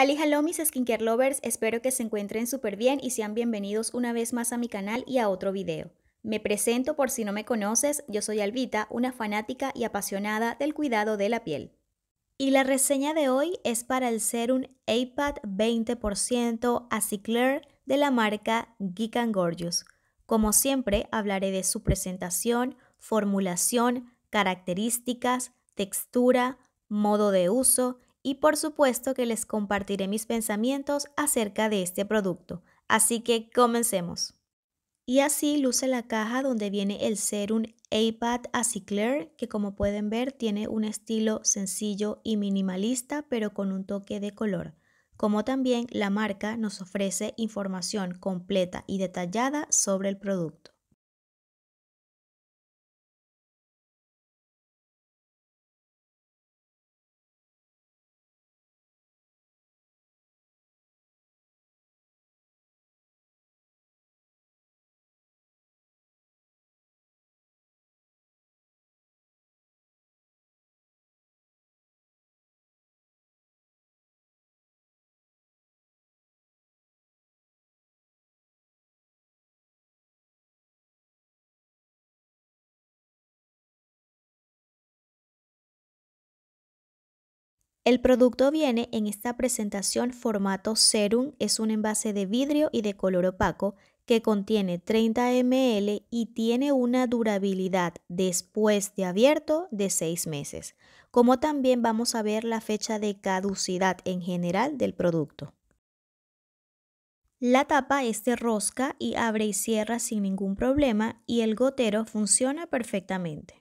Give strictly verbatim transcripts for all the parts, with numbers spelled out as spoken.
Halli hallo mis skincare lovers, espero que se encuentren súper bien y sean bienvenidos una vez más a mi canal y a otro video. Me presento por si no me conoces, yo soy Albita, una fanática y apasionada del cuidado de la piel. Y la reseña de hoy es para el serum aPAD veinte por ciento Azeclair de la marca Geek and Gorgeous. Como siempre hablaré de su presentación, formulación, características, textura, modo de uso y por supuesto que les compartiré mis pensamientos acerca de este producto. Así que comencemos. Y así luce la caja donde viene el serum aPAD Azeclair, que como pueden ver tiene un estilo sencillo y minimalista pero con un toque de color. Como también la marca nos ofrece información completa y detallada sobre el producto. El producto viene en esta presentación formato serum, es un envase de vidrio y de color opaco que contiene treinta mililitros y tiene una durabilidad después de abierto de seis meses, como también vamos a ver la fecha de caducidad en general del producto. La tapa es de rosca y abre y cierra sin ningún problema y el gotero funciona perfectamente.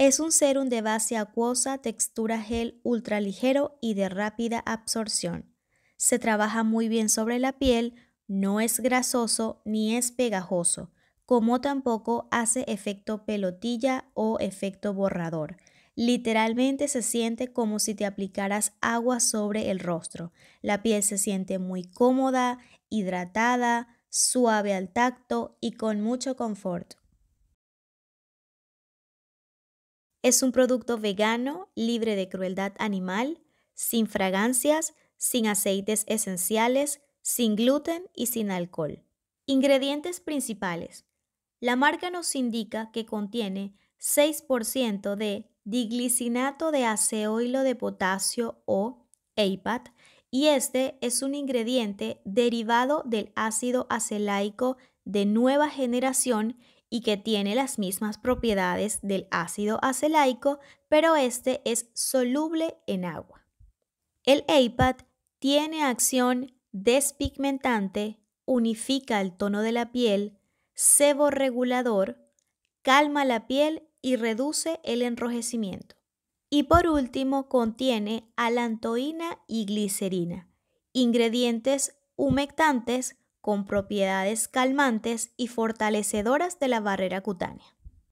Es un serum de base acuosa, textura gel ultraligero y de rápida absorción. Se trabaja muy bien sobre la piel, no es grasoso ni es pegajoso, como tampoco hace efecto pelotilla o efecto borrador. Literalmente se siente como si te aplicaras agua sobre el rostro. La piel se siente muy cómoda, hidratada, suave al tacto y con mucho confort. Es un producto vegano, libre de crueldad animal, sin fragancias, sin aceites esenciales, sin gluten y sin alcohol. Ingredientes principales. La marca nos indica que contiene seis por ciento de diglicinato de aceoilo de potasio o aPAD y este es un ingrediente derivado del ácido acelaico de nueva generación y que tiene las mismas propiedades del ácido acelaico, pero este es soluble en agua. El aPAD tiene acción despigmentante, unifica el tono de la piel, seborregulador, calma la piel y reduce el enrojecimiento. Y por último contiene alantoína y glicerina, ingredientes humectantes, con propiedades calmantes y fortalecedoras de la barrera cutánea.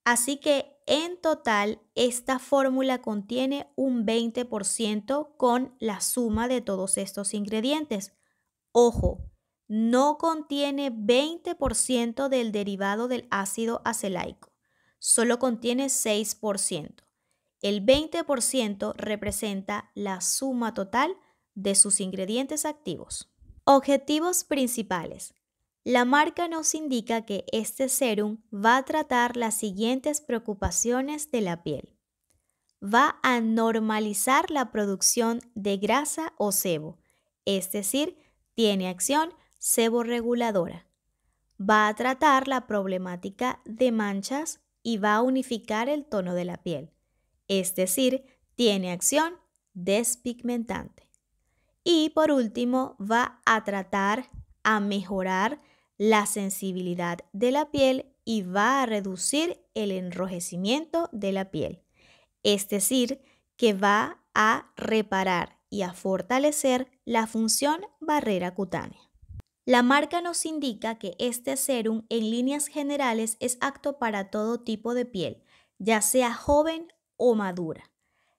Así que en total esta fórmula contiene un veinte por ciento con la suma de todos estos ingredientes. Ojo, no contiene veinte por ciento del derivado del ácido acelaico, solo contiene seis por ciento. El veinte por ciento representa la suma total de sus ingredientes activos. Objetivos principales. La marca nos indica que este serum va a tratar las siguientes preocupaciones de la piel. Va a normalizar la producción de grasa o sebo, es decir, tiene acción seborreguladora. Va a tratar la problemática de manchas y va a unificar el tono de la piel, es decir, tiene acción despigmentante. Y por último va a tratar a mejorar la sensibilidad de la piel y va a reducir el enrojecimiento de la piel. Es decir, que va a reparar y a fortalecer la función barrera cutánea. La marca nos indica que este serum en líneas generales es apto para todo tipo de piel, ya sea joven o madura.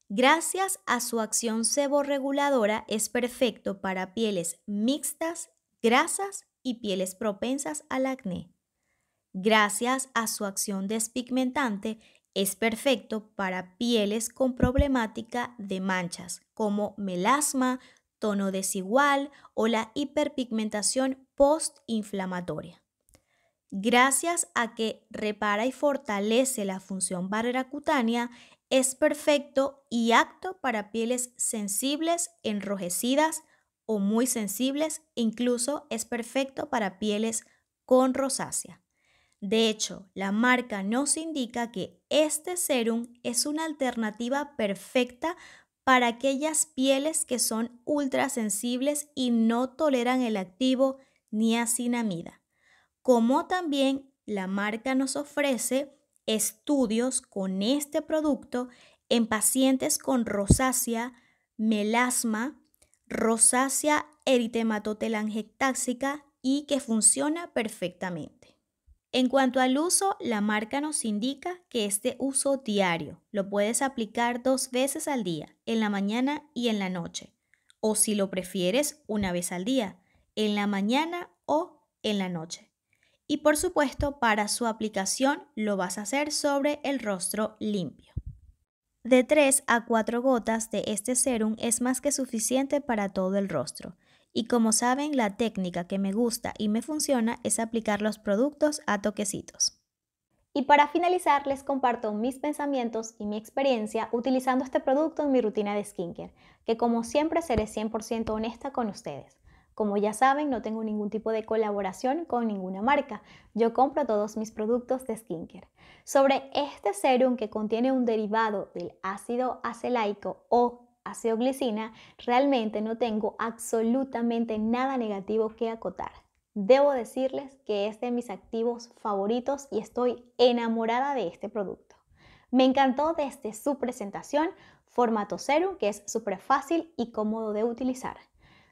Gracias a su acción seborreguladora es perfecto para pieles mixtas, grasas y pieles propensas al acné. Gracias a su acción despigmentante es perfecto para pieles con problemática de manchas como melasma, tono desigual o la hiperpigmentación postinflamatoria. Gracias a que repara y fortalece la función barrera cutánea, es perfecto y apto para pieles sensibles, enrojecidas o muy sensibles, e incluso es perfecto para pieles con rosácea. De hecho, la marca nos indica que este sérum es una alternativa perfecta para aquellas pieles que son ultrasensibles y no toleran el activo niacinamida. Como también la marca nos ofrece estudios con este producto en pacientes con rosácea, melasma, rosácea eritematotelaangectásica y que funciona perfectamente. En cuanto al uso, la marca nos indica que este uso diario lo puedes aplicar dos veces al día, en la mañana y en la noche, o si lo prefieres una vez al día, en la mañana o en la noche. Y por supuesto, para su aplicación lo vas a hacer sobre el rostro limpio. De tres a cuatro gotas de este sérum es más que suficiente para todo el rostro. Y como saben, la técnica que me gusta y me funciona es aplicar los productos a toquecitos. Y para finalizar, les comparto mis pensamientos y mi experiencia utilizando este producto en mi rutina de skincare, que como siempre seré cien por ciento honesta con ustedes. Como ya saben, no tengo ningún tipo de colaboración con ninguna marca. Yo compro todos mis productos de skincare. Sobre este sérum que contiene un derivado del ácido azelaico o azeoglicina, realmente no tengo absolutamente nada negativo que acotar. Debo decirles que es de mis activos favoritos y estoy enamorada de este producto. Me encantó desde su presentación, formato sérum, que es súper fácil y cómodo de utilizar.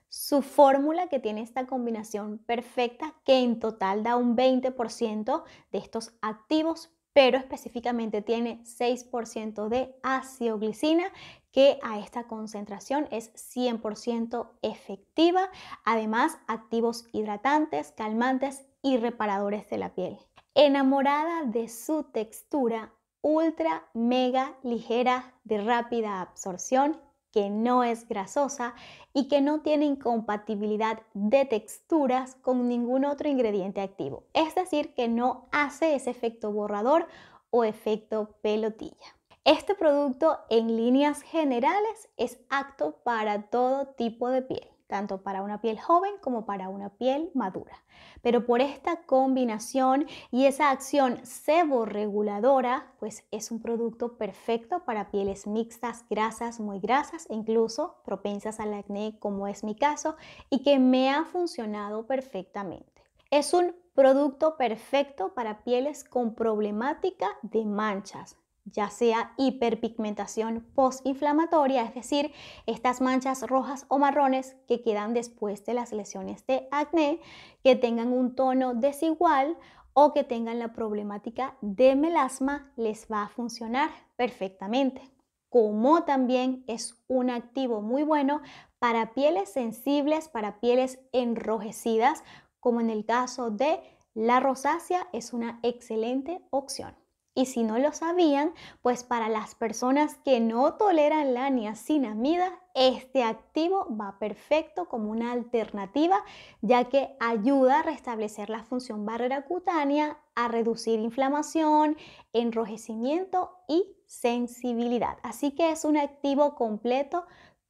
Su fórmula que tiene esta combinación perfecta que en total da un veinte por ciento de estos activos, pero específicamente tiene seis por ciento de azeoglicina, que a esta concentración es cien por ciento efectiva. Además, activos hidratantes, calmantes y reparadores de la piel. Enamorada de su textura ultra mega ligera de rápida absorción, que no es grasosa y que no tiene incompatibilidad de texturas con ningún otro ingrediente activo. Es decir, que no hace ese efecto borrador o efecto pelotilla. Este producto en líneas generales es apto para todo tipo de piel, tanto para una piel joven como para una piel madura. Pero por esta combinación y esa acción seborreguladora, pues es un producto perfecto para pieles mixtas, grasas, muy grasas, e incluso propensas al acné, como es mi caso, y que me ha funcionado perfectamente. Es un producto perfecto para pieles con problemática de manchas, ya sea hiperpigmentación postinflamatoria, es decir, estas manchas rojas o marrones que quedan después de las lesiones de acné, que tengan un tono desigual o que tengan la problemática de melasma, les va a funcionar perfectamente. Como también es un activo muy bueno para pieles sensibles, para pieles enrojecidas, como en el caso de la rosácea, es una excelente opción. Y si no lo sabían, pues para las personas que no toleran la niacinamida, este activo va perfecto como una alternativa, ya que ayuda a restablecer la función barrera cutánea, a reducir inflamación, enrojecimiento y sensibilidad. Así que es un activo completo,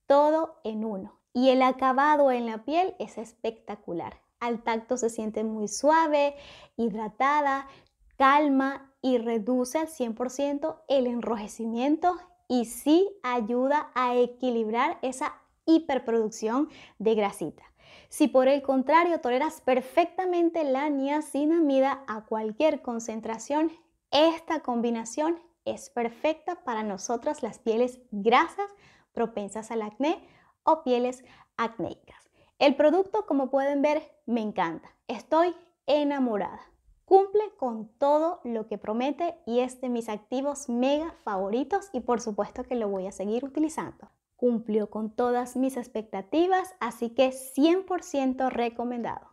todo en uno. Y el acabado en la piel es espectacular. Al tacto se siente muy suave, hidratada, calma y reduce al cien por ciento el enrojecimiento y sí ayuda a equilibrar esa hiperproducción de grasita. Si por el contrario toleras perfectamente la niacinamida a cualquier concentración, esta combinación es perfecta para nosotras las pieles grasas, propensas al acné o pieles acnéicas. El producto, como pueden ver, me encanta. Estoy enamorada. Cumple con todo lo que promete y es de mis activos mega favoritos y por supuesto que lo voy a seguir utilizando. Cumplió con todas mis expectativas, así que cien por ciento recomendado.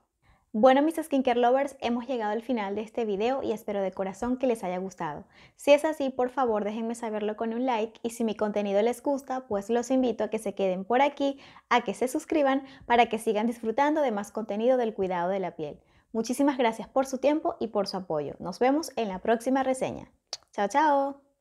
Bueno, mis skincare lovers, hemos llegado al final de este video y espero de corazón que les haya gustado. Si es así, por favor déjenme saberlo con un like, y si mi contenido les gusta, pues los invito a que se queden por aquí, a que se suscriban para que sigan disfrutando de más contenido del cuidado de la piel. Muchísimas gracias por su tiempo y por su apoyo. Nos vemos en la próxima reseña. ¡Chao, chao!